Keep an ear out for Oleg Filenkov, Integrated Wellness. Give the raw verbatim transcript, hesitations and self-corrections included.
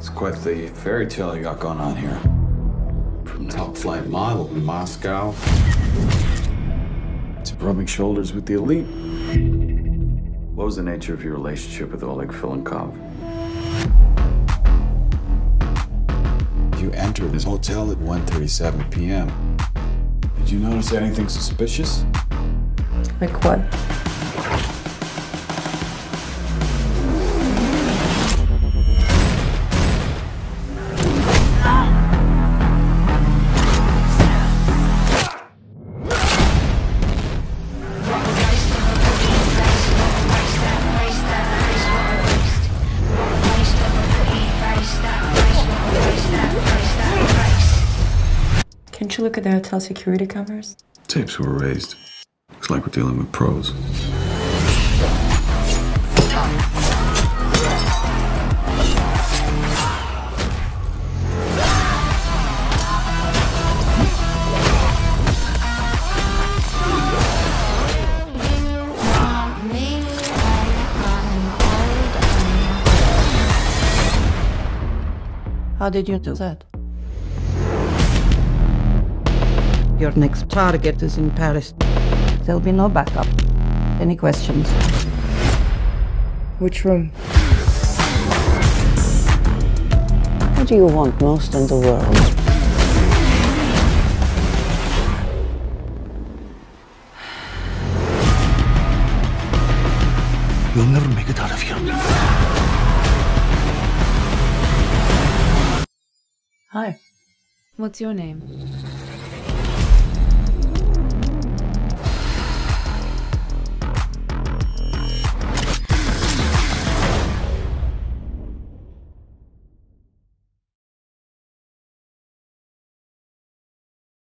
It's quite the fairy tale you got going on here. From top flight model in Moscow to rubbing shoulders with the elite. What was the nature of your relationship with Oleg Filenkov? You entered his hotel at one thirty-seven p m Did you notice anything suspicious? Like what? Didn't you look at the hotel security cameras? Tapes were erased. Looks like we're dealing with pros. How did you do that? Your next target is in Paris. There'll be no backup. Any questions? Which room? What do you want most in the world? You'll never make it out of here. Hi. What's your name?